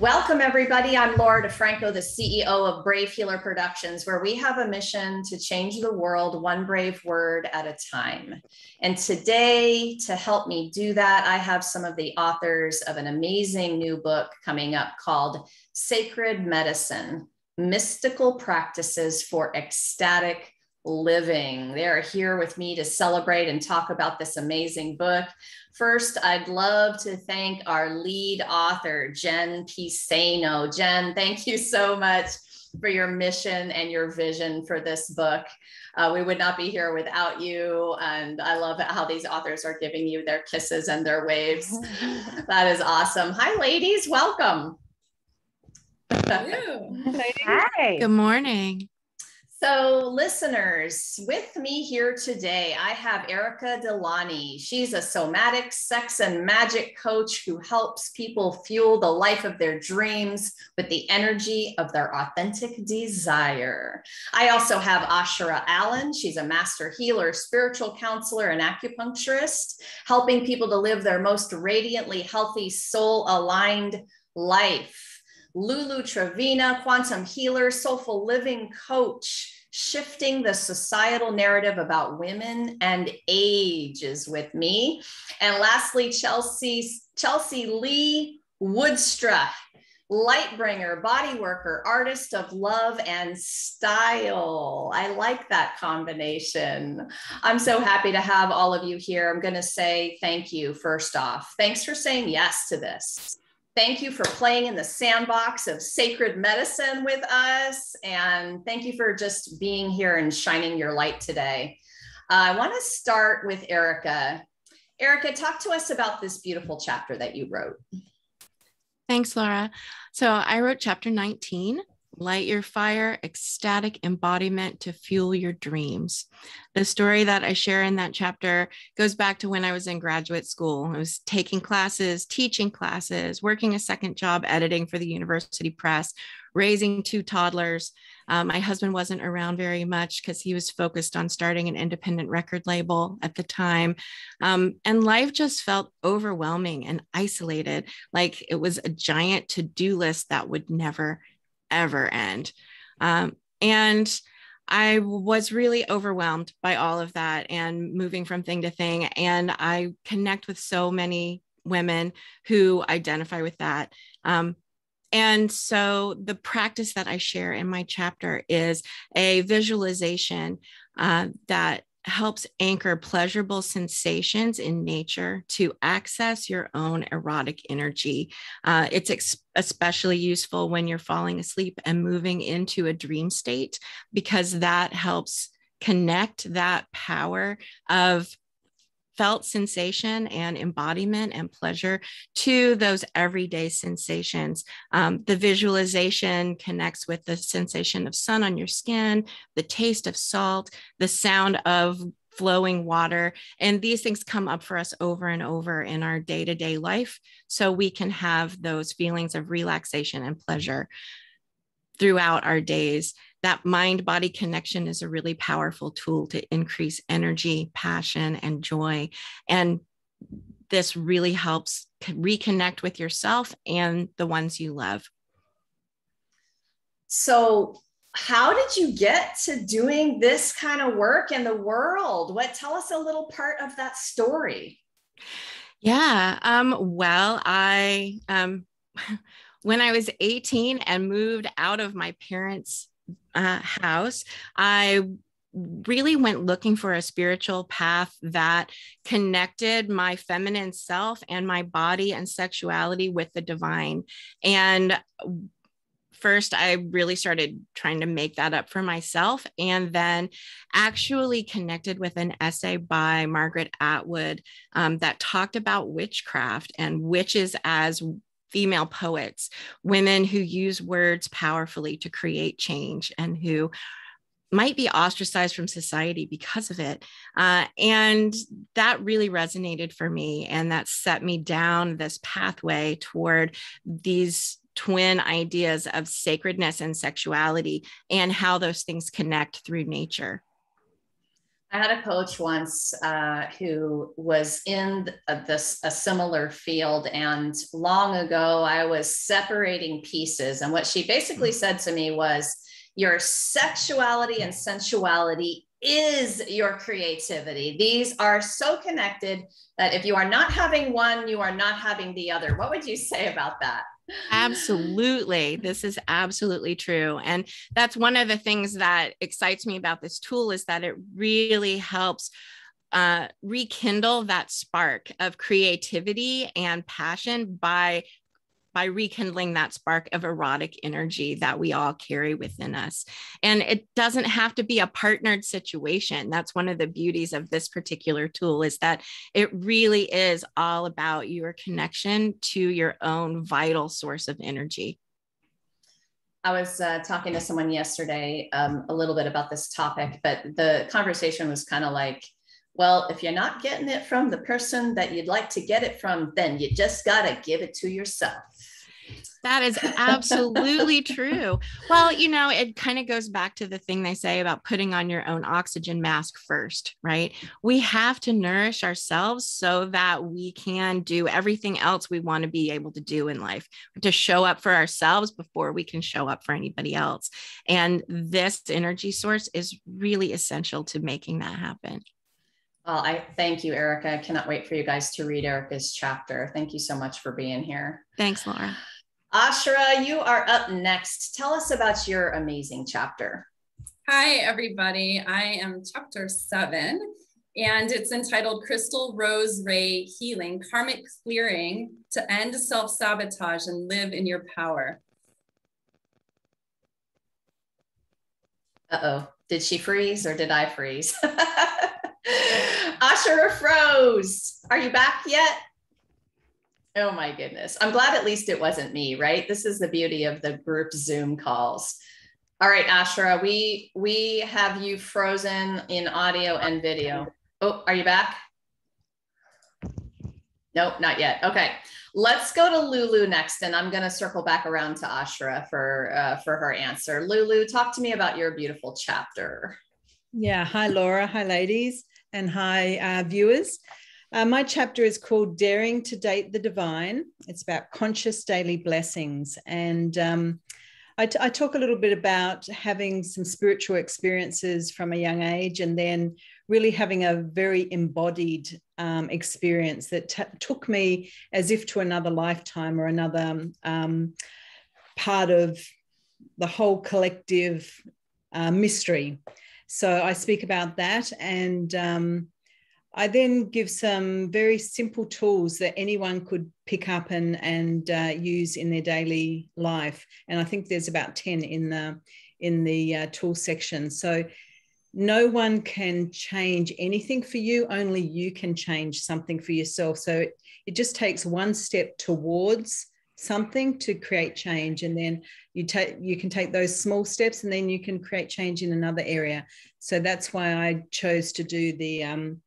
Welcome, everybody. I'm Laura DeFranco, the CEO of Brave Healer Productions, where we have a mission to change the world one brave word at a time. And today, to help me do that, I have some of the authors of an amazing new book coming up called Sacred Medicine: Mystical Practices for Ecstatic Living. They are here with me to celebrate and talk about this amazing book. First, I'd love to thank our lead author, Jen Piceno. Jen, thank you so much for your mission and your vision for this book. We would not be here without you. And I love how these authors are giving you their kisses and their waves. That is awesome. Hi, ladies. Welcome. Hi. Good morning. So listeners, with me here today, I have Eirikah Delaunay. She's a somatic sex and magic coach who helps people fuel the life of their dreams with the energy of their authentic desire. I also have Asherah Allen. She's a master healer, spiritual counselor, and acupuncturist, helping people to live their most radiantly healthy, soul-aligned life. Lulu Trevena, quantum healer, soulful living coach, shifting the societal narrative about women and age is with me. And lastly, Chelsea Lee Woudstra, lightbringer, body worker, artist of love and style. I like that combination. I'm so happy to have all of you here. I'm going to say thank you first off. Thanks for saying yes to this. Thank you for playing in the sandbox of sacred medicine with us. And thank you for just being here and shining your light today. I want to start with Eirikah. Eirikah, talk to us about this beautiful chapter that you wrote. Thanks, Laura. So I wrote chapter 19, Light Your Fire, Ecstatic Embodiment to Fuel Your Dreams. The story that I share in that chapter goes back to when I was in graduate school. I was taking classes, teaching classes, working a second job, editing for the university press, raising two toddlers. My husband wasn't around very much because he was focused on starting an independent record label at the time. And life just felt overwhelming and isolated, like it was a giant to-do list that would never end. And I was really overwhelmed by all of that and moving from thing to thing. And I connect with so many women who identify with that. And so the practice that I share in my chapter is a visualization that helps anchor pleasurable sensations in nature to access your own erotic energy. It's especially useful when you're falling asleep and moving into a dream state, because that helps connect that power of felt sensation and embodiment and pleasure to those everyday sensations. The visualization connects with the sensation of sun on your skin, the taste of salt, the sound of flowing water. And these things come up for us over and over in our day-to-day life. So we can have those feelings of relaxation and pleasure throughout our days. That mind-body connection is a really powerful tool to increase energy, passion, and joy. And this really helps reconnect with yourself and the ones you love. So how did you get to doing this kind of work in the world? Tell us a little part of that story. Yeah, well, I when I was 18 and moved out of my parents' house, I really went looking for a spiritual path that connected my feminine self and my body and sexuality with the divine. And first, I really started trying to make that up for myself, and then actually connected with an essay by Margaret Atwood that talked about witchcraft and witches as female poets, women who use words powerfully to create change and who might be ostracized from society because of it. And that really resonated for me. And that set me down this pathway toward these twin ideas of sacredness and sexuality and how those things connect through nature. I had a coach once who was in a similar field, and long ago I was separating pieces. And what she basically said to me was, your sexuality and sensuality is your creativity. These are so connected that if you are not having one, you are not having the other. What would you say about that? Absolutely. This is absolutely true. And that's one of the things that excites me about this tool, is that it really helps rekindle that spark of creativity and passion by rekindling that spark of erotic energy that we all carry within us. And it doesn't have to be a partnered situation. That's one of the beauties of this particular tool, is that it really is all about your connection to your own vital source of energy. I was talking to someone yesterday a little bit about this topic, but the conversation was kind of like, well, if you're not getting it from the person that you'd like to get it from, then you just got to give it to yourself. That is absolutely true. Well, you know, it kind of goes back to the thing they say about putting on your own oxygen mask first, right? We have to nourish ourselves so that we can do everything else we want to be able to do in life, to show up for ourselves before we can show up for anybody else. And this energy source is really essential to making that happen. Well, I thank you, Eirikah. I cannot wait for you guys to read Eirikah's chapter. Thank you so much for being here. Thanks, Laura. Asherah, you are up next. Tell us about your amazing chapter. Hi, everybody. I am chapter 7, and it's entitled Crystal Rose Ray Healing, Karmic Clearing to End Self-Sabotage and Live in Your Power. Uh-oh. Did she freeze or did I freeze? Asherah froze. Are you back yet? Oh my goodness. I'm glad at least it wasn't me, right? This is the beauty of the group Zoom calls. All right, Asherah, we have you frozen in audio and video. Oh, are you back? Nope, not yet. Okay. Let's go to Lulu next, and I'm going to circle back around to Asherah for her answer. Lulu, talk to me about your beautiful chapter. Yeah. Hi, Laura. Hi, ladies. And hi, viewers. My chapter is called Daring to Date the Divine. It's about conscious daily blessings. And I talk a little bit about having some spiritual experiences from a young age, and then really having a very embodied experience that took me as if to another lifetime or another part of the whole collective mystery. So I speak about that, and I then give some very simple tools that anyone could pick up and use in their daily life. And I think there's about 10 in the tool section. So no one can change anything for you, only you can change something for yourself. So it just takes one step towards something to create change, and then you can take those small steps, and then you can create change in another area. So that's why I chose to do the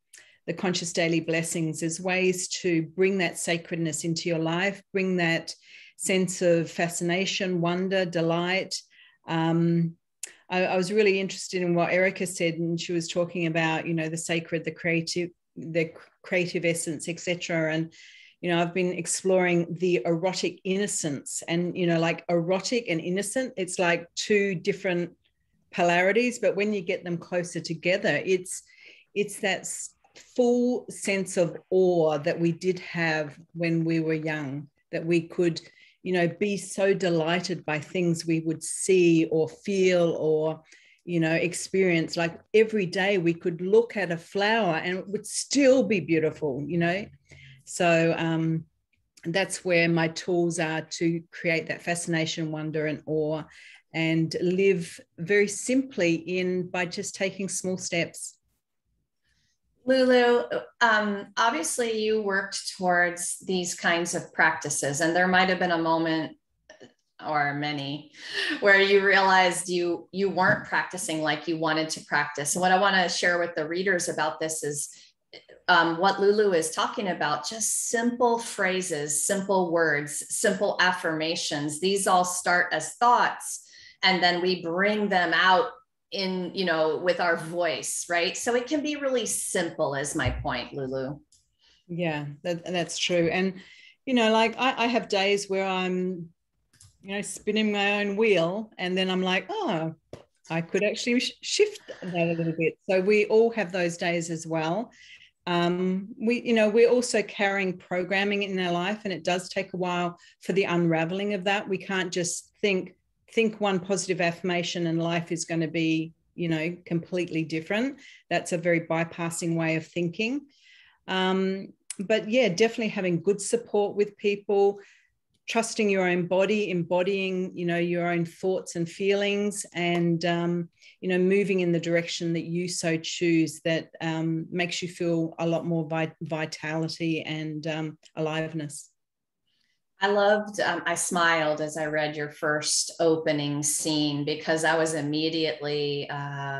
conscious daily blessings as ways to bring that sacredness into your life, bring that sense of fascination, wonder, delight. I was really interested in what Eirikah said, and she was talking about, you know, the sacred, the creative essence, etc. And you know, I've been exploring the erotic innocence, and, you know, like erotic and innocent, it's like two different polarities, but when you get them closer together, it's that full sense of awe that we did have when we were young, that we could, you know, be so delighted by things we would see or feel or, you know, experience. Like every day we could look at a flower and it would still be beautiful, you know. So that's where my tools are, to create that fascination, wonder, and awe, and live very simply by just taking small steps. Lulu, obviously you worked towards these kinds of practices, and there might have been a moment or many where you realized you weren't practicing like you wanted to practice. And what I want to share with the readers about this is what Lulu is talking about, just simple phrases, simple words, simple affirmations. These all start as thoughts, and then we bring them out in, you know, with our voice, right? So it can be really simple, is my point, Lulu. Yeah, that's true. And, you know, like I have days where I'm, you know, spinning my own wheel, and then I'm like, oh, I could actually shift that a little bit. So we all have those days as well. We're also carrying programming in our life, and it does take a while for the unraveling of that. We can't just think one positive affirmation and life is going to be, you know, completely different. That's a very bypassing way of thinking. But yeah, definitely having good support with people, trusting your own body, embodying, you know, your own thoughts and feelings, and, you know, moving in the direction that you so choose that makes you feel a lot more vitality and aliveness. I loved, I smiled as I read your first opening scene, because I was immediately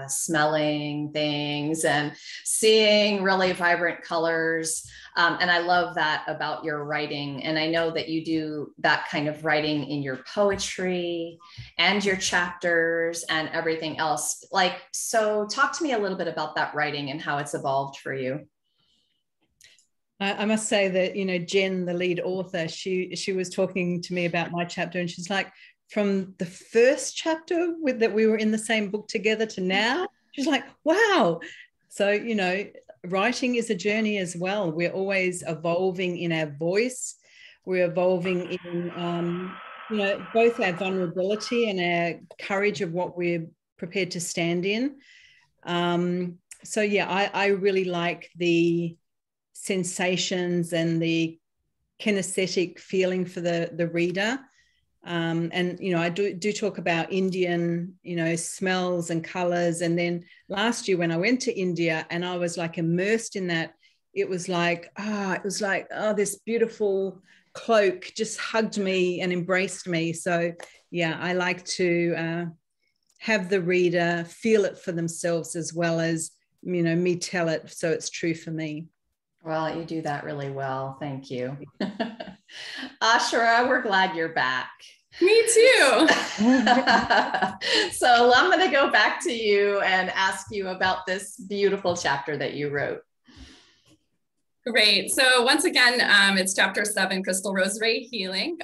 smelling things and seeing really vibrant colors. And I love that about your writing. And I know that you do that kind of writing in your poetry and your chapters and everything else. Like, so talk to me a little bit about that writing and how it's evolved for you. I must say that, you know, Jen, the lead author, she was talking to me about my chapter, and she's like, from the first chapter that we were in the same book together to now, she's like, wow. So, you know, writing is a journey as well. We're always evolving in our voice. We're evolving in, you know, both our vulnerability and our courage of what we're prepared to stand in. So, yeah, I really like the sensations and the kinesthetic feeling for the reader, and you know, I do talk about Indian, you know, smells and colors. And then last year when I went to India and I was like immersed in that, it was like this beautiful cloak just hugged me and embraced me. So yeah, I like to have the reader feel it for themselves, as well as, you know, me tell it so it's true for me. Well, you do that really well. Thank you. Asherah, we're glad you're back. Me too. So I'm going to go back to you and ask you about this beautiful chapter that you wrote. Great. So once again, it's chapter 7, Crystal Rosary Healing.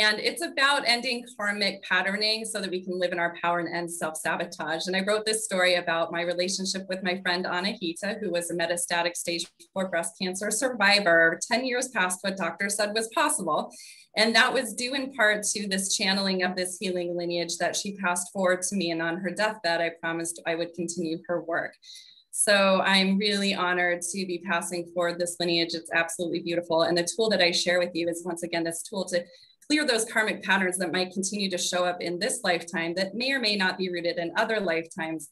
And it's about ending karmic patterning so that we can live in our power and end self-sabotage. And I wrote this story about my relationship with my friend Anahita, who was a metastatic stage 4 breast cancer survivor, 10 years past what doctors said was possible. And that was due in part to this channeling of this healing lineage that she passed forward to me. And on her deathbed, I promised I would continue her work. So I'm really honored to be passing forward this lineage. It's absolutely beautiful. And the tool that I share with you is, once again, this tool to clear those karmic patterns that might continue to show up in this lifetime that may or may not be rooted in other lifetimes,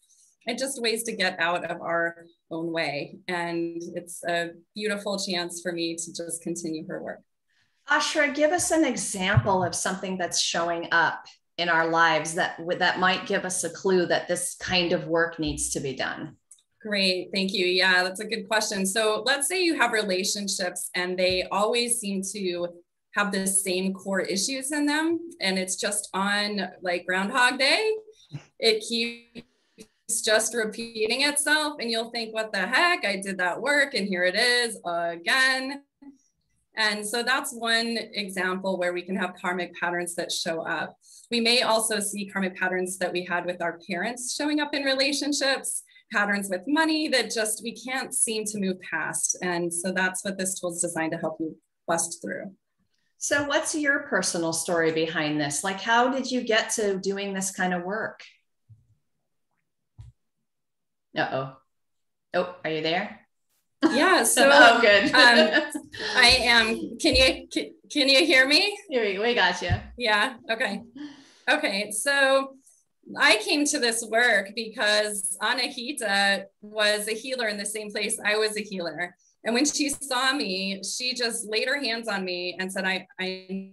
and just ways to get out of our own way. And it's a beautiful chance for me to just continue her work. Asherah, give us an example of something that's showing up in our lives that might give us a clue that this kind of work needs to be done. Great, thank you. Yeah, that's a good question. So let's say you have relationships and they always seem to have the same core issues in them, and it's just on like Groundhog Day. It keeps just repeating itself, and you'll think, what the heck, I did that work and here it is again. And so that's one example where we can have karmic patterns that show up. We may also see karmic patterns that we had with our parents showing up in relationships, patterns with money that just we can't seem to move past. And so that's what this tool is designed to help you bust through. So what's your personal story behind this? Like, how did you get to doing this kind of work? Uh-oh. Oh, are you there? Yeah, so oh, good. I am, can you hear me? We got you. Yeah, okay. Okay, so I came to this work because Anahita was a healer in the same place I was a healer. And when she saw me, she just laid her hands on me and said, I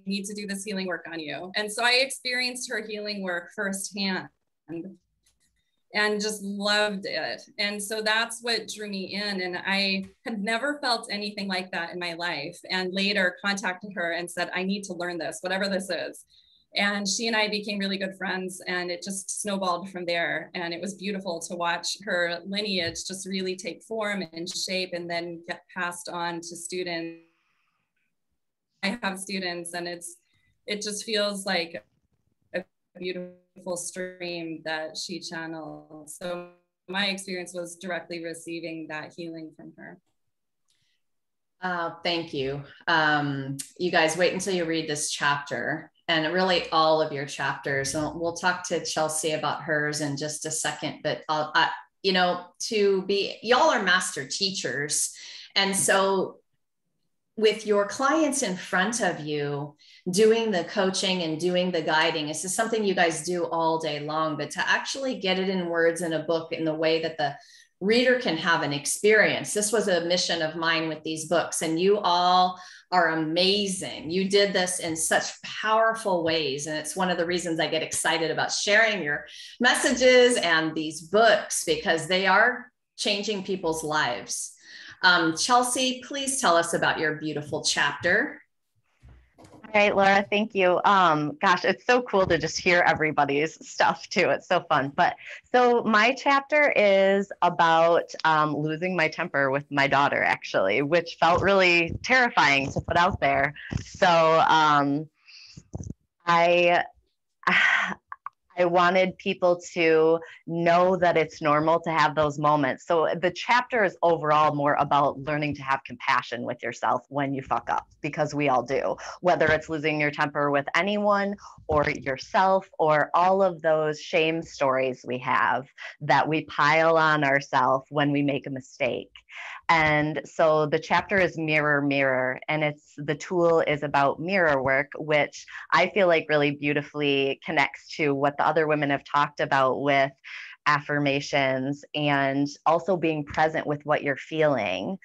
need to do this healing work on you. And so I experienced her healing work firsthand and just loved it. And so that's what drew me in. And I had never felt anything like that in my life. And later contacted her and said, I need to learn this, whatever this is. And she and I became really good friends, and it just snowballed from there. And it was beautiful to watch her lineage just really take form and shape and then get passed on to students. I have students, and it just feels like a beautiful stream that she channels. So my experience was directly receiving that healing from her. Thank you. You guys, wait until you read this chapter, and really all of your chapters. And we'll talk to Chelsea about hers in just a second, but y'all are master teachers. And so with your clients in front of you, doing the coaching and doing the guiding, this is something you guys do all day long, but to actually get it in words in a book in the way that the reader can have an experience. This was a mission of mine with these books, and you all are amazing. You did this in such powerful ways. And it's one of the reasons I get excited about sharing your messages and these books, because they are changing people's lives. Chelsea, please tell us about your beautiful chapter. All right, Laura, thank you. Gosh, it's so cool to just hear everybody's stuff too. It's so fun. But so my chapter is about losing my temper with my daughter, actually, which felt really terrifying to put out there. So I wanted people to know that it's normal to have those moments. So the chapter is overall more about learning to have compassion with yourself when you fuck up, because we all do, whether it's losing your temper with anyone or yourself or all of those shame stories we have that we pile on ourselves when we make a mistake. And so the chapter is Mirror, Mirror, and the tool is about mirror work, which I feel like really beautifully connects to what the other women have talked about with affirmations and also being present with what you're feeling,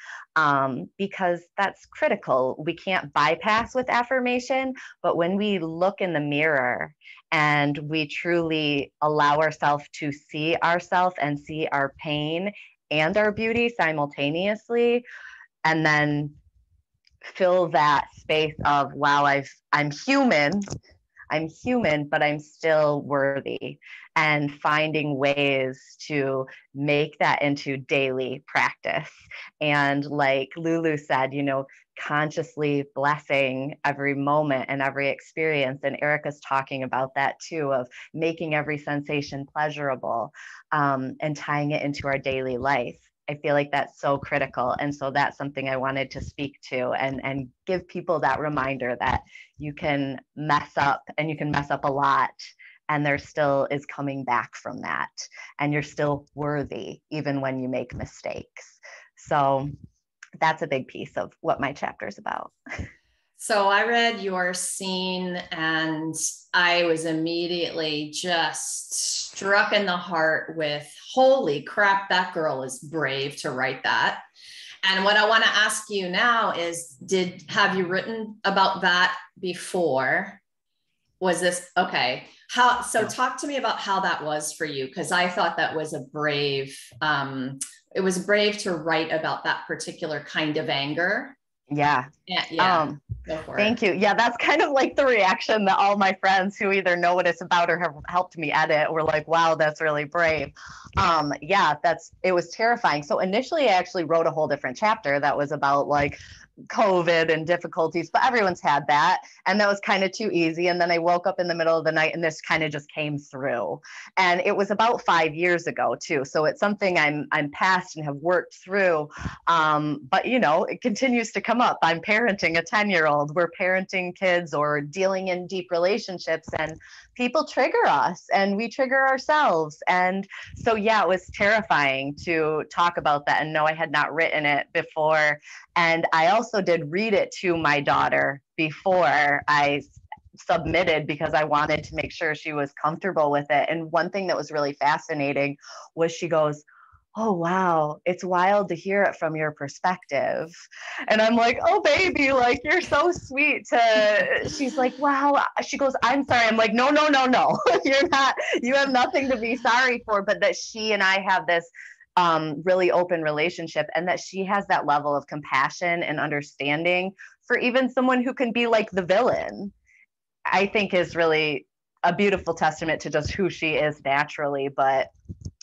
because that's critical. We can't bypass with affirmation, but when we look in the mirror and we truly allow ourselves to see ourselves and see our pain and our beauty simultaneously, and then fill that space of, wow, I'm human, but I'm still worthy, and finding ways to make that into daily practice. And like Lulu said, consciously blessing every moment and every experience. And Eirikah's talking about that too, of making every sensation pleasurable, and tying it into our daily life. I feel like that's so critical. And so that's something I wanted to speak to and give people that reminder that you can mess up, and you can mess up a lot, and there still is coming back from that. And you're still worthy even when you make mistakes. So that's a big piece of what my chapter is about. So I read your scene, and I was immediately just struck in the heart with, holy crap, that girl is brave to write that. And what I want to ask you now is, have you written about that before? Was this, okay. So talk to me about how that was for you, because I thought that was it was brave to write about that particular kind of anger. Yeah. Thank you. Yeah, that's kind of like the reaction that all my friends who either know what it's about or have helped me edit were like, wow, that's really brave. It was terrifying. So initially I actually wrote a whole different chapter that was about like COVID and difficulties, but everyone's had that. And that was kind of too easy. And then I woke up in the middle of the night, and this kind of just came through. And it was about 5 years ago too. So it's something I'm past and have worked through. But it continues to come up. I'm parenting a 10-year-old. We're parenting kids or dealing in deep relationships, and people trigger us and we trigger ourselves. And so, yeah, it was terrifying to talk about that. And no, I had not written it before. And I also did read it to my daughter before I submitted, because I wanted to make sure she was comfortable with it. And one thing that was really fascinating was she goes, oh, wow, it's wild to hear it from your perspective. And I'm like, oh, baby, like, you're so sweet. She's like, wow. She goes, I'm sorry. I'm like, no, you have nothing to be sorry for, but that she and I have this really open relationship, and that she has that level of compassion and understanding for even someone who can be like the villain. I think is really a beautiful testament to just who she is naturally. But,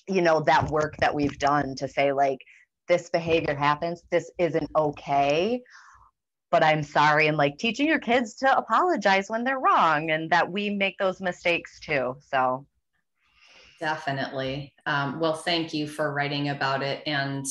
you know, that work that we've done to say, like, this behavior happens, this isn't okay, but I'm sorry. And like teaching your kids to apologize when they're wrong and that we make those mistakes too. So definitely. Well, thank you for writing about it. And,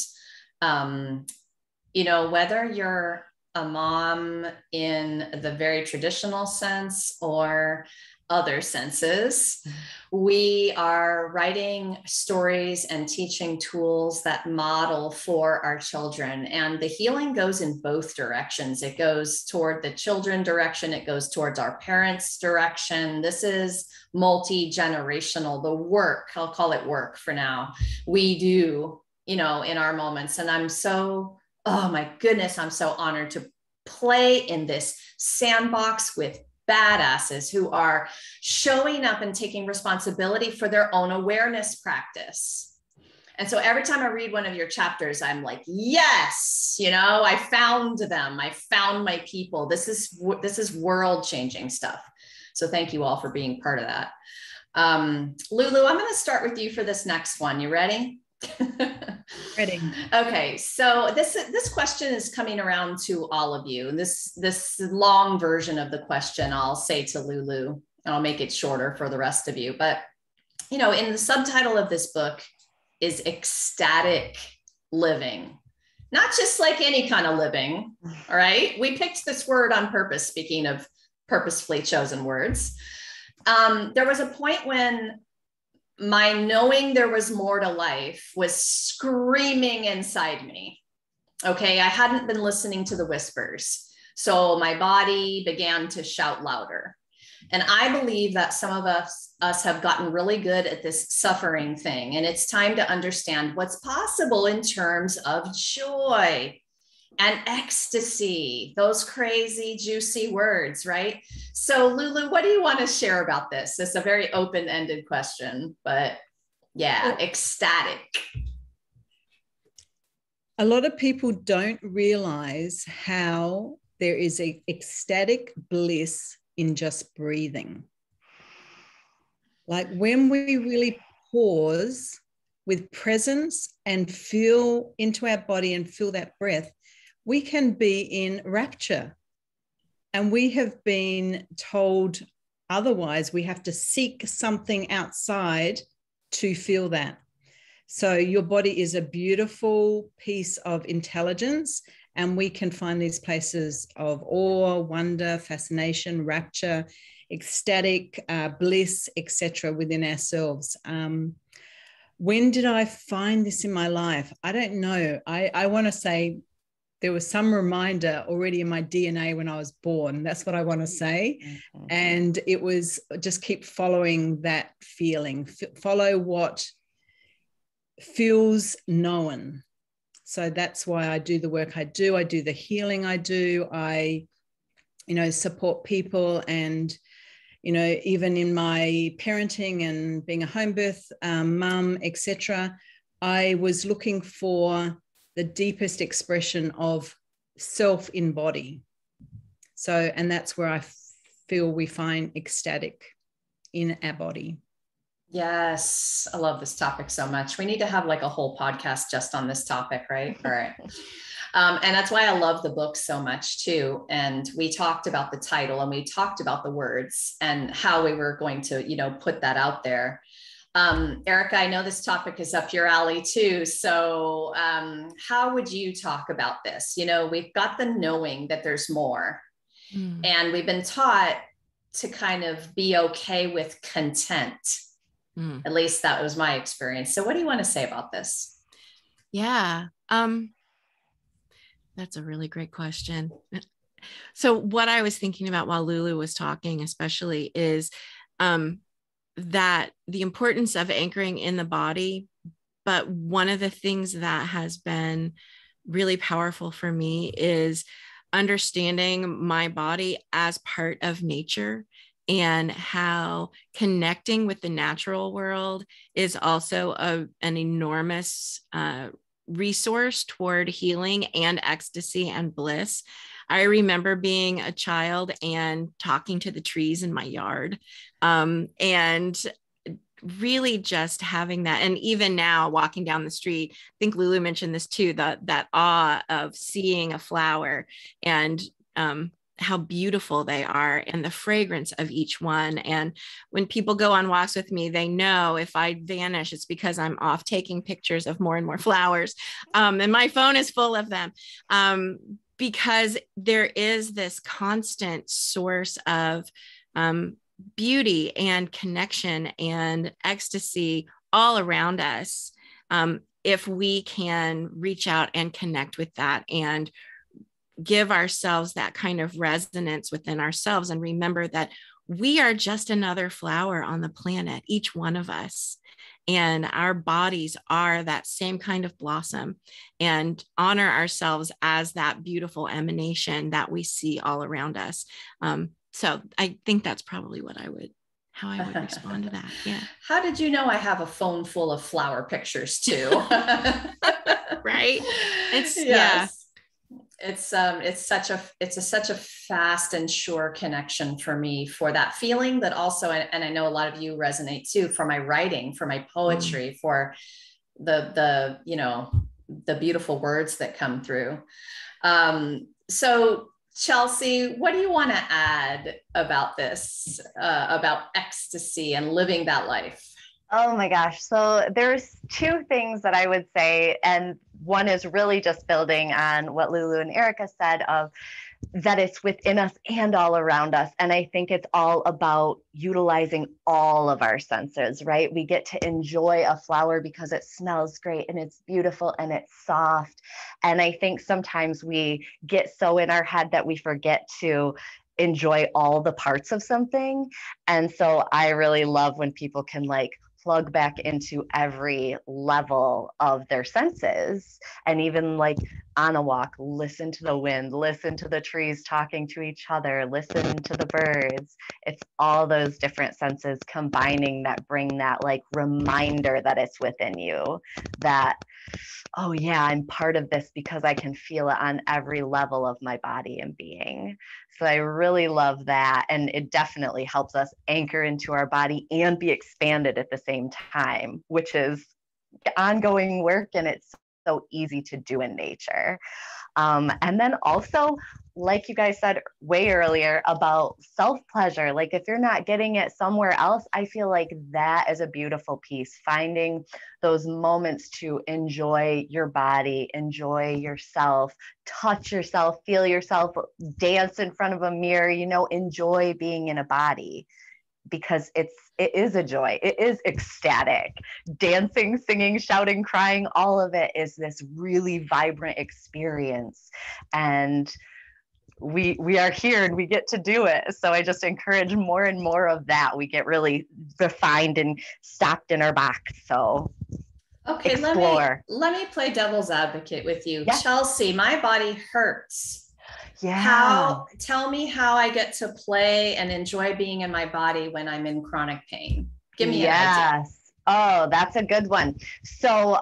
you know, whether you're a mom in the very traditional sense or other senses, we are writing stories and teaching tools that model for our children. And the healing goes in both directions. It goes toward the children direction. It goes towards our parents' direction. This is multi-generational, the work, I'll call it work for now, we do, you know, in our moments. And I'm so, oh my goodness, I'm so honored to play in this sandbox with badasses who are showing up and taking responsibility for their own awareness practice. And so every time I read one of your chapters, I'm like, yes, you know, I found them. I found my people. This is world changing stuff. So thank you all for being part of that. Lulu, I'm going to start with you for this next one. You ready? Ready. Okay, so this question is coming around to all of you. This long version of the question I'll say to Lulu, and I'll make it shorter for the rest of you. But, you know, in the subtitle of this book is ecstatic living, not just like any kind of living. All right, we picked this word on purpose. Speaking of purposefully chosen words, there was a point when my knowing there was more to life was screaming inside me. Okay, I hadn't been listening to the whispers. So my body began to shout louder. And I believe that some of us have gotten really good at this suffering thing. And it's time to understand what's possible in terms of joy and ecstasy, those crazy, juicy words, right? So Lulu, what do you want to share about this? It's a very open-ended question, but yeah, ecstatic. A lot of people don't realize how there is an ecstatic bliss in just breathing. Like when we really pause with presence and feel into our body and feel that breath, we can be in rapture, and we have been told otherwise. We have to seek something outside to feel that. So your body is a beautiful piece of intelligence, and we can find these places of awe, wonder, fascination, rapture, ecstatic bliss, etc. within ourselves. When did I find this in my life? I don't know. I want to say there was some reminder already in my DNA when I was born. That's what I want to say. And it was just keep following that feeling, follow what feels known. So that's why I do the work I do the healing I do. I, you know, support people. And, you know, even in my parenting and being a home birth mum, etc., I was looking for the deepest expression of self in body. So, and that's where I feel we find ecstatic in our body. Yes. I love this topic so much. We need to have like a whole podcast just on this topic, right? All right. And that's why I love the book so much too. And we talked about the title and we talked about the words and how we were going to, you know, put that out there. Eirikah, I know this topic is up your alley too. So how would you talk about this? You know, we've got the knowing that there's more, and we've been taught to kind of be okay with content. At least that was my experience. So what do you want to say about this? Yeah, that's a really great question. So what I was thinking about while Lulu was talking, especially, is that the importance of anchoring in the body. But one of the things that has been really powerful for me is understanding my body as part of nature and how connecting with the natural world is also an enormous resource toward healing and ecstasy and bliss. I remember being a child and talking to the trees in my yard, and really just having that. And even now walking down the street, I think Lulu mentioned this too, that awe of seeing a flower and how beautiful they are and the fragrance of each one. And when people go on walks with me, they know if I vanish, it's because I'm off taking pictures of more and more flowers. And my phone is full of them, because there is this constant source of beauty and connection and ecstasy all around us. If we can reach out and connect with that and give ourselves that kind of resonance within ourselves, and remember that we are just another flower on the planet, each one of us, and our bodies are that same kind of blossom, and honor ourselves as that beautiful emanation that we see all around us. So I think that's probably how I would respond to that. Yeah. How did you know I have a phone full of flower pictures too? Right? It's, yes. Yeah. It's such a fast and sure connection for me, for that feeling that also, and I know a lot of you resonate too, for my writing, for my poetry, for the, you know, the beautiful words that come through. So Chelsea, what do you want to add about this, about ecstasy and living that life? Oh my gosh. So there's two things that I would say. And one is really just building on what Lulu and Eirikah said, of that it's within us and all around us. And I think it's all about utilizing all of our senses, right? We get to enjoy a flower because it smells great and it's beautiful and it's soft. And I think sometimes we get so in our head that we forget to enjoy all the parts of something. And so I really love when people can plug back into every level of their senses, and even on a walk, listen to the wind, listen to the trees talking to each other, listen to the birds. It's all those different senses combining that bring that reminder that it's within you, that, oh yeah, I'm part of this because I can feel it on every level of my body and being. So I really love that. And it definitely helps us anchor into our body and be expanded at the same time, which is ongoing work. And it's so easy to do in nature. And then also, like you guys said way earlier about self-pleasure, if you're not getting it somewhere else, I feel like that is a beautiful piece, finding those moments to enjoy your body, enjoy yourself, touch yourself, feel yourself, dance in front of a mirror, enjoy being in a body, because it is a joy. It is ecstatic. Dancing, singing, shouting, crying, all of it is this really vibrant experience. And we are here and we get to do it. So I just encourage more and more of that. We get really refined and stopped in our box. So okay, explore. Let me play devil's advocate with you. Yes. Chelsea, my body hurts. Yeah. Tell me how I get to play and enjoy being in my body when I'm in chronic pain. Give me an idea. Oh, that's a good one. So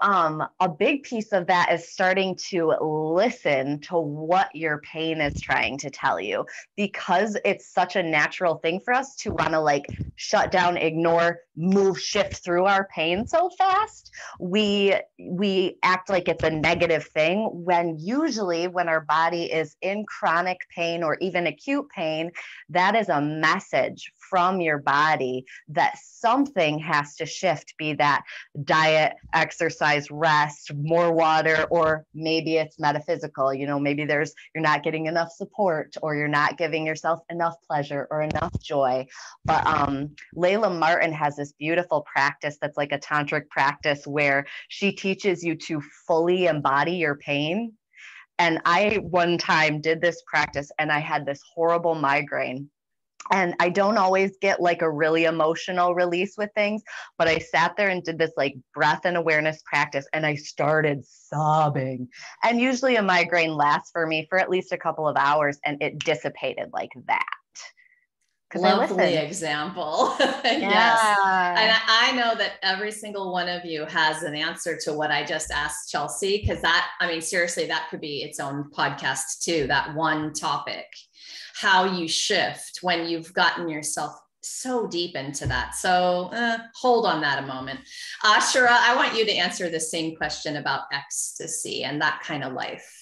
a big piece of that is starting to listen to what your pain is trying to tell you, because it's such a natural thing for us to want to shut down, ignore, move, shift through our pain so fast. We act like it's a negative thing, when usually when our body is in chronic pain or even acute pain, that is a message from your body that something has to shift. Be that diet, exercise, rest, more water, or maybe it's metaphysical, maybe you're not getting enough support, or you're not giving yourself enough pleasure or enough joy. But Layla Martin has this beautiful practice that's like a tantric practice where she teaches you to fully embody your pain. And I one time did this practice and I had this horrible migraine. And I don't always get a really emotional release with things, but I sat there and did this breath and awareness practice, and I started sobbing. And usually a migraine lasts for me for at least a couple of hours, and it dissipated like that. Lovely example. Yeah. Yes. And I know that every single one of you has an answer to what I just asked Chelsea, because that, I mean, seriously, that could be its own podcast too, that one topic, how you shift when you've gotten yourself so deep into that. So hold on that a moment. Asherah, I want you to answer the same question about ecstasy and that kind of life.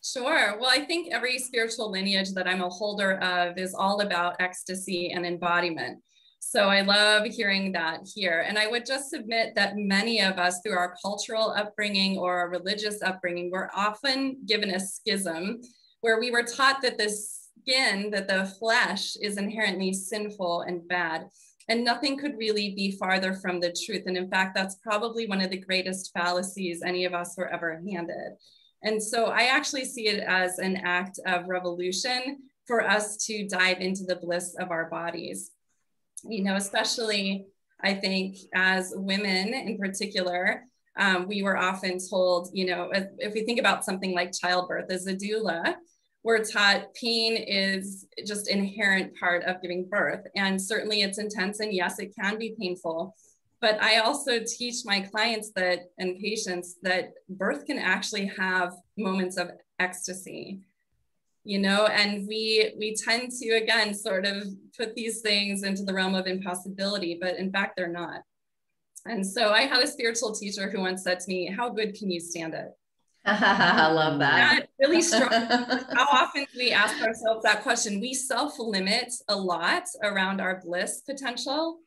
Sure. Well, I think every spiritual lineage that I'm a holder of is all about ecstasy and embodiment. So I love hearing that here. And I would just submit that many of us, through our cultural upbringing or our religious upbringing, were often given a schism where we were taught that the skin, that the flesh, is inherently sinful and bad. And nothing could really be farther from the truth. And in fact, that's probably one of the greatest fallacies any of us were ever handed. And so I actually see it as an act of revolution for us to dive into the bliss of our bodies. You know, especially I think as women in particular, we were often told, you know, if we think about something like childbirth as a doula, we're taught pain is just an inherent part of giving birth. And certainly it's intense, and yes, it can be painful. But I also teach my clients that, and patients, that birth can actually have moments of ecstasy, you know, and we tend to, again, sort of put these things into the realm of impossibility, but in fact, they're not. And so I had a spiritual teacher who once said to me, "How good can you stand it?" I love that. That really strong. How often do we ask ourselves that question? We self-limit a lot around our bliss potential.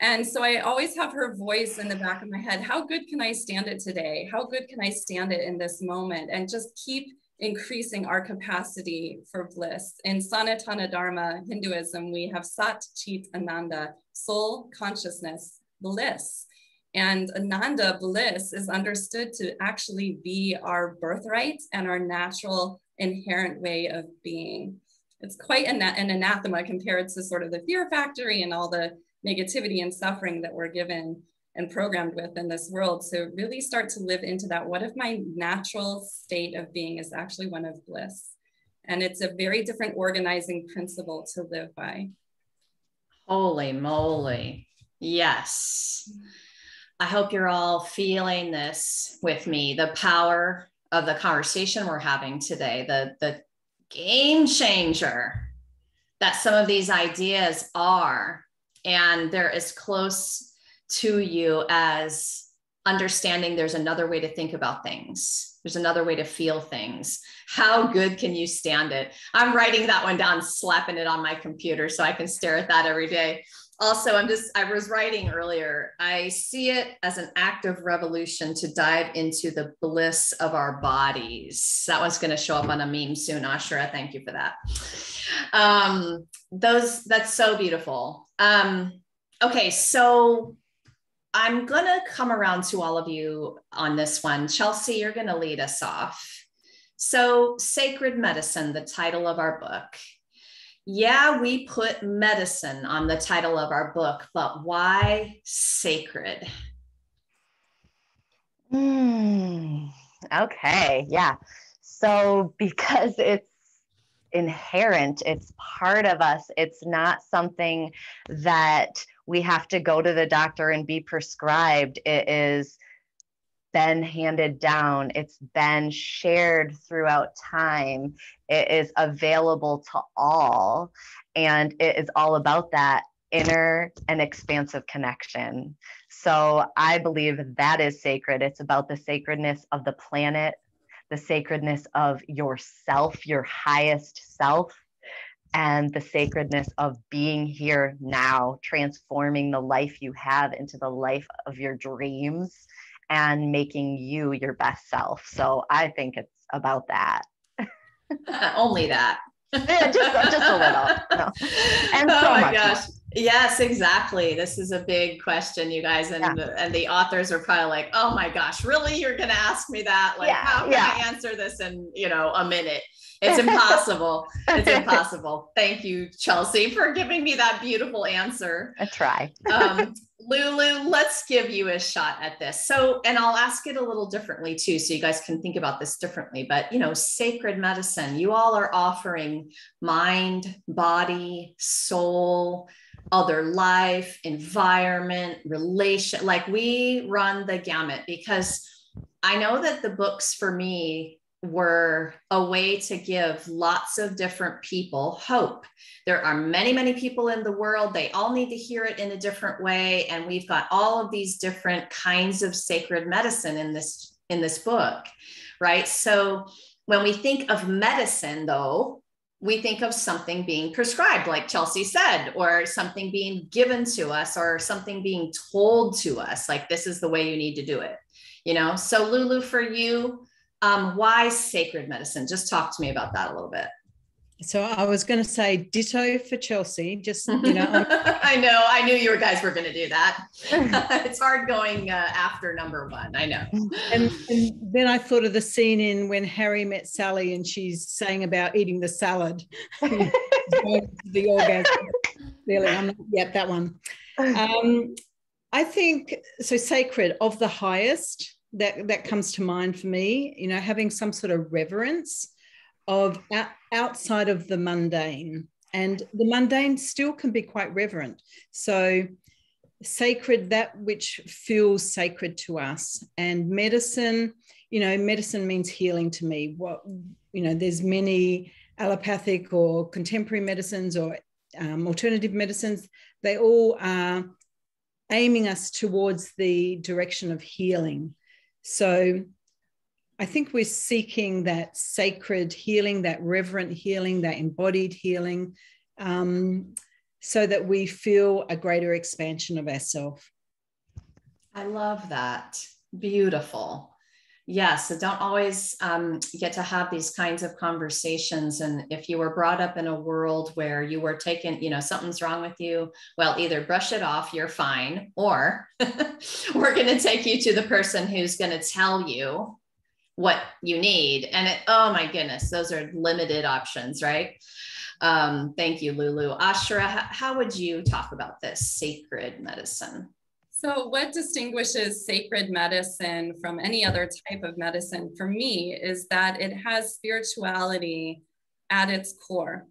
And so I always have her voice in the back of my head. How good can I stand it today? How good can I stand it in this moment? And just keep increasing our capacity for bliss. In Sanatana Dharma, Hinduism, we have Sat, Chit, Ananda, soul, consciousness, bliss. And Ananda, bliss, is understood to actually be our birthright and our natural inherent way of being. It's quite an anathema compared to sort of the fear factory and all the negativity and suffering that we're given and programmed with in this world. So really start to live into that. What if my natural state of being is actually one of bliss? And it's a very different organizing principle to live by. Holy moly. Yes. I hope you're all feeling this with me, the power of the conversation we're having today, the game changer that some of these ideas are. And they're as close to you as understanding there's another way to think about things. There's another way to feel things. How good can you stand it? I'm writing that one down, slapping it on my computer so I can stare at that every day. Also, I was writing earlier, I see it as an act of revolution to dive into the bliss of our bodies. That one's going to show up on a meme soon, Asherah. Thank you for that. That's so beautiful. Okay, so I'm going to come around to all of you on this one. Chelsea, you're going to lead us off. So Sacred Medicine, the title of our book. Yeah, we put medicine on the title of our book, but why sacred? Okay, yeah. So because it's inherent, it's part of us. It's not something that we have to go to the doctor and be prescribed. It is been handed down. It's been shared throughout time. It is available to all. And it is all about that inner and expansive connection. So I believe that is sacred. It's about the sacredness of the planet, the sacredness of yourself, your highest self, and the sacredness of being here now, transforming the life you have into the life of your dreams, and making you your best self. So I think it's about that. Only that. just a little. No. And oh so my much gosh. More. Yes, exactly. This is a big question, you guys. And, yeah. and the authors are probably like, oh my gosh, really? You're going to ask me that? Like, yeah, how can I answer this in, you know, a minute? It's impossible. It's impossible. Thank you, Chelsea, for giving me that beautiful answer. A try. Lulu, let's give you a shot at this. So, and I'll ask it a little differently too, so you guys can think about this differently, but you know, sacred medicine, you all are offering mind, body, soul, other life, environment, relation, like we run the gamut, because I know that the books for me were a way to give lots of different people hope. There are many, many people in the world. They all need to hear it in a different way. And we've got all of these different kinds of sacred medicine in this book, right? So when we think of medicine though, we think of something being prescribed, like Chelsea said, or something being given to us or something being told to us, like this is the way you need to do it, you know? So Lulu, for you, why sacred medicine? Just talk to me about that a little bit. So I was going to say ditto for Chelsea, just, you know. I knew you guys were going to do that. It's hard going after number one, I know. And then I thought of the scene in When Harry Met Sally, and she's saying about eating the salad. The orgasm. Really, I'm not yet that one. I think, so sacred, of the highest, that comes to mind for me, you know, having some sort of reverence of outside of the mundane, and the mundane still can be quite reverent. So sacred, that which feels sacred to us. And medicine, you know, medicine means healing to me. What, you know, there's many allopathic or contemporary medicines or alternative medicines. They all are aiming us towards the direction of healing. So I think we're seeking that sacred healing, that reverent healing, that embodied healing, so that we feel a greater expansion of ourselves. I love that. Beautiful. Yeah, so don't always get to have these kinds of conversations. And if you were brought up in a world where you were taken, you know, something's wrong with you, well, either brush it off, you're fine, or we're going to take you to the person who's going to tell you what you need. And it, oh my goodness, those are limited options, right? Thank you, Lulu. Asherah, how would you talk about this sacred medicine? So what distinguishes sacred medicine from any other type of medicine for me is that it has spirituality at its core.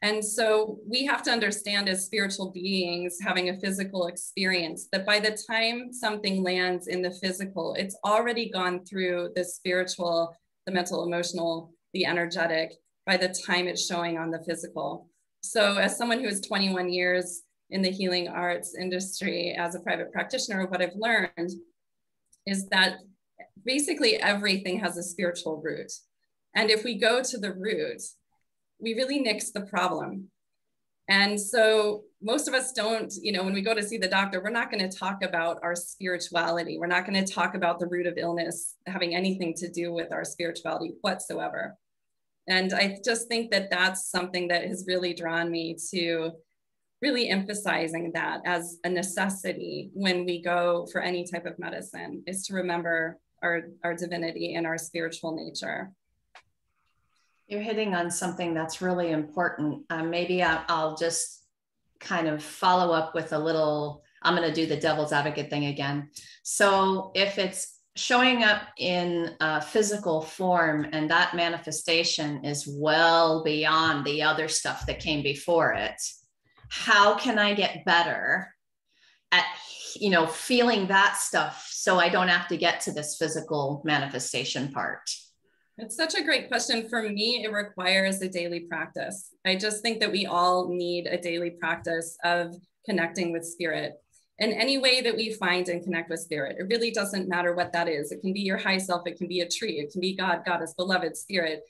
And so we have to understand, as spiritual beings having a physical experience, that by the time something lands in the physical, it's already gone through the spiritual, the mental, emotional, the energetic, by the time it's showing on the physical. So as someone who is 21 years in the healing arts industry as a private practitioner, what I've learned is that basically everything has a spiritual root. And if we go to the root, we really nix the problem. And so most of us don't, you know, when we go to see the doctor, we're not going to talk about our spirituality. We're not going to talk about the root of illness having anything to do with our spirituality whatsoever. And I just think that that's something that has really drawn me to really emphasizing that as a necessity when we go for any type of medicine, is to remember our divinity and our spiritual nature. You're hitting on something that's really important. Maybe I'll just kind of follow up with a little, I'm going to do the devil's advocate thing again. So if it's showing up in a physical form and that manifestation is well beyond the other stuff that came before it, how can I get better at, you know, feeling that stuff so I don't have to get to this physical manifestation part? It's such a great question. For me, it requires a daily practice. I just think that we all need a daily practice of connecting with spirit in any way that we find and connect with spirit. It really doesn't matter what that is. It can be your high self. It can be a tree. It can be God, goddess, beloved, spirit.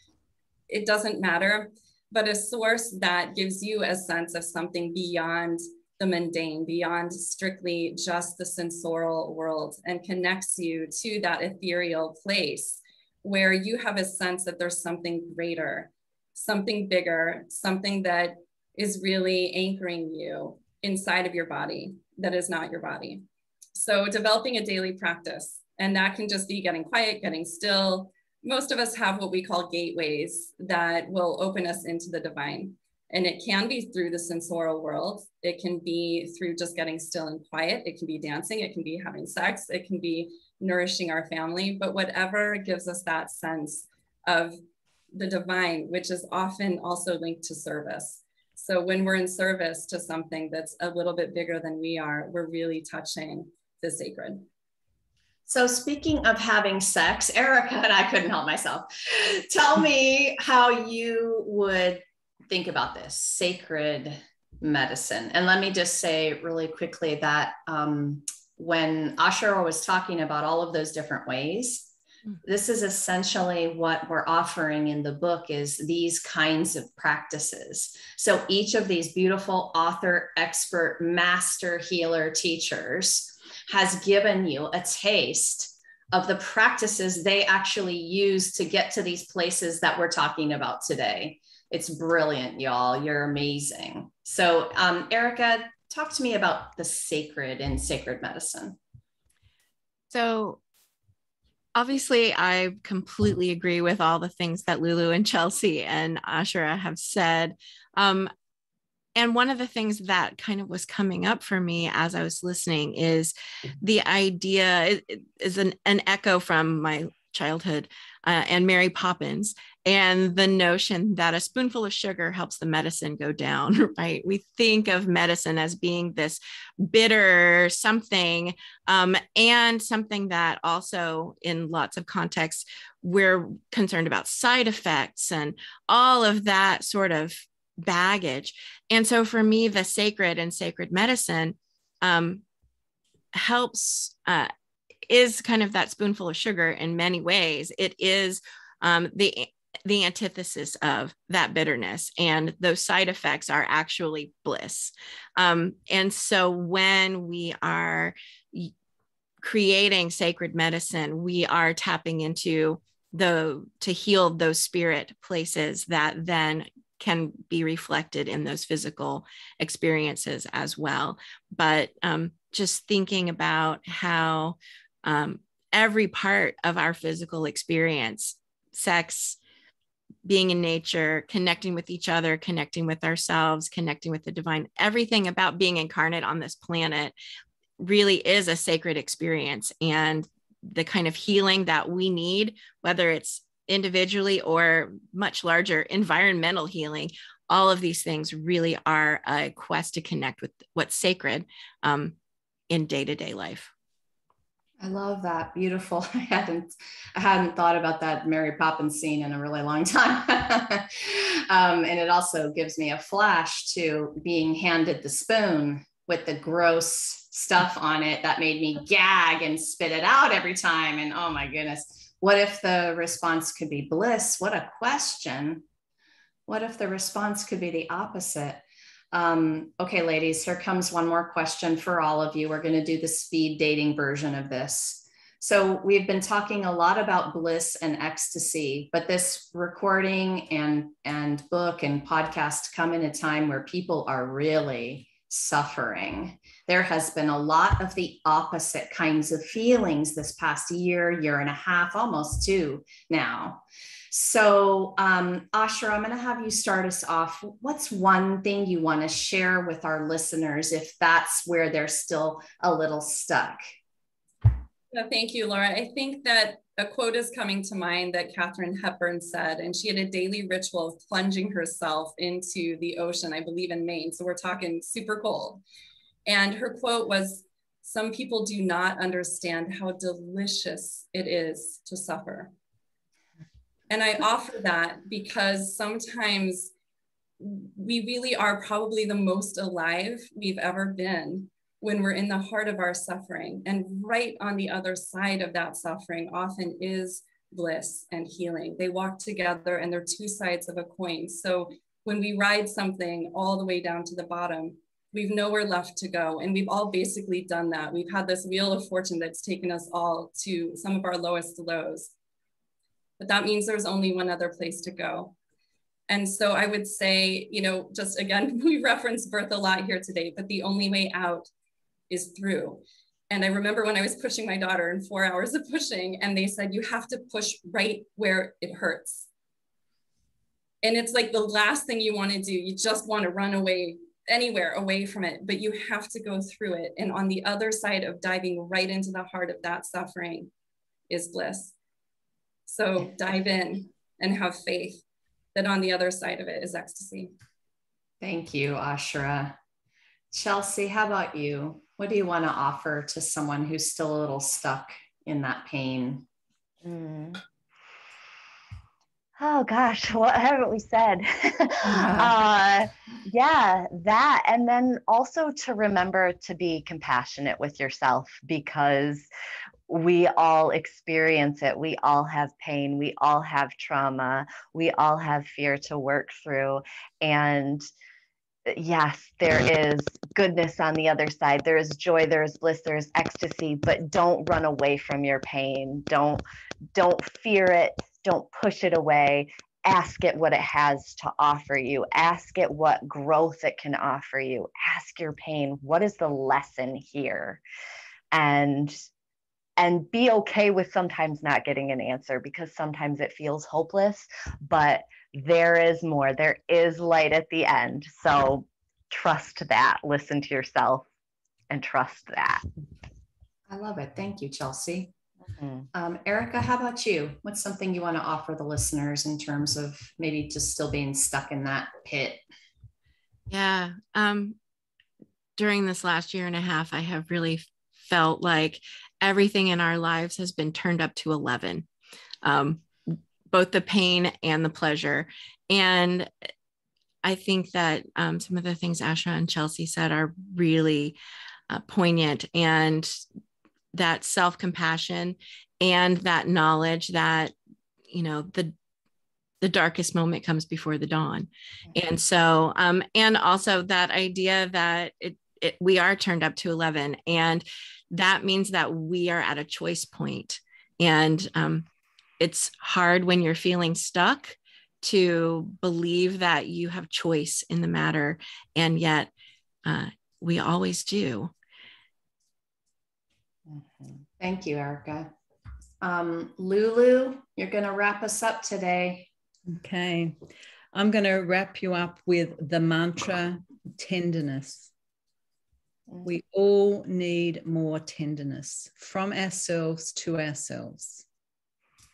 It doesn't matter, but a source that gives you a sense of something beyond the mundane, beyond strictly just the sensorial world, and connects you to that ethereal place where you have a sense that there's something greater, something bigger, something that is really anchoring you inside of your body that is not your body. So developing a daily practice, and that can just be getting quiet, getting still. Most of us have what we call gateways that will open us into the divine. And it can be through the sensorial world. It can be through just getting still and quiet. It can be dancing. It can be having sex. It can be nourishing our family. But whatever gives us that sense of the divine, which is often also linked to service. So when we're in service to something that's a little bit bigger than we are, we're really touching the sacred. So speaking of having sex, Eirikah and I couldn't help myself. Tell me how you would think about this sacred medicine. And let me just say really quickly that when Asherah was talking about all of those different ways, this is essentially what we're offering in the book is these kinds of practices. So each of these beautiful author, expert, master healer teachers has given you a taste of the practices they actually use to get to these places that we're talking about today. It's brilliant, y'all. You're amazing. So Eirikah, talk to me about the sacred in sacred medicine. So obviously, I completely agree with all the things that Lulu and Chelsea and Asherah have said. And one of the things that kind of was coming up for me as I was listening is the idea is an echo from my childhood and Mary Poppins, and the notion that a spoonful of sugar helps the medicine go down, right? We think of medicine as being this bitter something, and something that also in lots of contexts, we're concerned about side effects and all of that sort of baggage. And so for me, the sacred and sacred medicine helps, is kind of that spoonful of sugar in many ways. It is the antithesis of that bitterness, and those side effects are actually bliss. And so when we are creating sacred medicine, we are tapping into to heal those spirit places that then can be reflected in those physical experiences as well. But just thinking about how every part of our physical experience, sex, being in nature, connecting with each other, connecting with ourselves, connecting with the divine, everything about being incarnate on this planet really is a sacred experience. And the kind of healing that we need, whether it's individually or much larger environmental healing, all of these things really are a quest to connect with what's sacred in day-to-day life. I love that. Beautiful. I hadn't thought about that Mary Poppins scene in a really long time. And it also gives me a flash to being handed the spoon with the gross stuff on it that made me gag and spit it out every time. And oh my goodness, what if the response could be bliss? What a question. What if the response could be the opposite? Okay, ladies, here comes one more question for all of you. We're going to do the speed dating version of this. So we've been talking a lot about bliss and ecstasy, but this recording and book and podcast come in a time where people are really suffering. There has been a lot of the opposite kinds of feelings this past year, year and a half, almost two now. So Asherah, I'm going to have you start us off. What's one thing you want to share with our listeners if that's where they're still a little stuck? Yeah, thank you, Laura. I think that a quote is coming to mind that Catherine Hepburn said, and she had a daily ritual of plunging herself into the ocean, I believe in Maine. So we're talking super cold. And her quote was, "Some people do not understand how delicious it is to suffer." And I offer that because sometimes we really are probably the most alive we've ever been when we're in the heart of our suffering. And right on the other side of that suffering often is bliss and healing. They walk together and they're two sides of a coin. So when we ride something all the way down to the bottom, we've nowhere left to go. And we've all basically done that. We've had this wheel of fortune that's taken us all to some of our lowest lows. But that means there's only one other place to go. And so I would say, you know, just again, we reference birth a lot here today, but the only way out is through. And I remember when I was pushing my daughter in 4 hours of pushing, and they said, you have to push right where it hurts. And it's like the last thing you want to do. You just want to run away anywhere away from it, but you have to go through it. And on the other side of diving right into the heart of that suffering is bliss. So dive in and have faith that on the other side of it is ecstasy. Thank you, Asherah. Chelsea, how about you? What do you want to offer to someone who's still a little stuck in that pain? Oh gosh, what haven't we said? Yeah, that. And then also to remember to be compassionate with yourself, because we all experience it. We all have pain. We all have trauma. We all have fear to work through. And yes, there is goodness on the other side. There is joy, there is bliss, there is ecstasy, but don't run away from your pain. Don't fear it. Don't push it away. Ask it what it has to offer you. Ask it what growth it can offer you. Ask your pain, what is the lesson here? And be okay with sometimes not getting an answer, because sometimes it feels hopeless, but there is more. There is light at the end. So trust that, listen to yourself and trust that. I love it. Thank you, Chelsea. Eirikah, how about you? What's something you want to offer the listeners in terms of maybe just still being stuck in that pit? Yeah. During this last year and a half, I have really felt like everything in our lives has been turned up to 11, both the pain and the pleasure. And I think that some of the things Asherah and Chelsea said are really poignant, and that self-compassion and that knowledge that, you know, the darkest moment comes before the dawn. And so, and also that idea that we are turned up to 11, and that means that we are at a choice point. And it's hard when you're feeling stuck to believe that you have choice in the matter. And yet we always do. Thank you, Eirikah. Lulu, you're going to wrap us up today. Okay. I'm going to wrap you up with the mantra, tenderness. We all need more tenderness from ourselves to ourselves.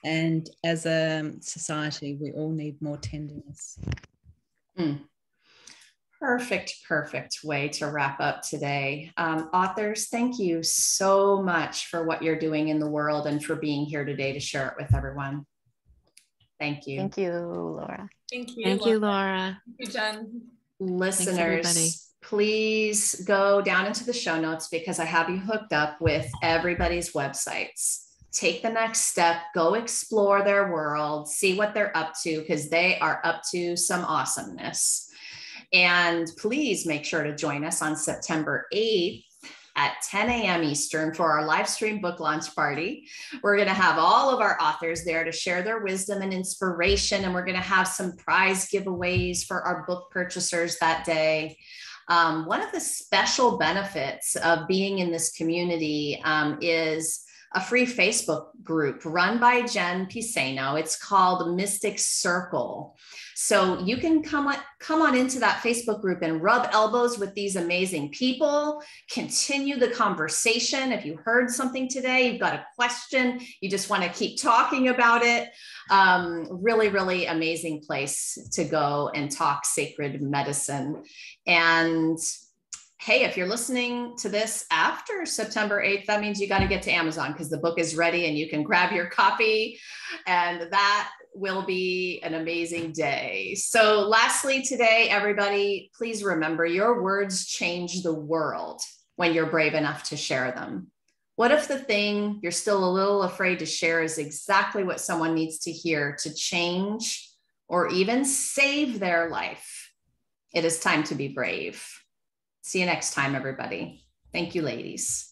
And as a society, we all need more tenderness. Perfect way to wrap up today. Authors, thank you so much for what you're doing in the world and for being here today to share it with everyone. Thank you. Thank you, Laura. Thank you. Thank you, Laura. Thank you, Jen. Listeners, please go down into the show notes, because I have you hooked up with everybody's websites. Take the next step, go explore their world, see what they're up to, because they are up to some awesomeness. And please make sure to join us on September 8th at 10 a.m. Eastern for our live stream book launch party. We're going to have all of our authors there to share their wisdom and inspiration. And we're going to have some prize giveaways for our book purchasers that day. One of the special benefits of being in this community is a free Facebook group run by Jen Piceno. It's called Mystic Circle. So you can come on into that Facebook group and rub elbows with these amazing people, continue the conversation. If you heard something today, you've got a question, you just want to keep talking about it. Really, really amazing place to go and talk sacred medicine. And hey, if you're listening to this after September 8th, that means you got to get to Amazon, because the book is ready and you can grab your copy, and that will be an amazing day. So lastly today, everybody, please remember your words change the world when you're brave enough to share them. What if the thing you're still a little afraid to share is exactly what someone needs to hear to change or even save their life? It is time to be brave. See you next time, everybody. Thank you, ladies.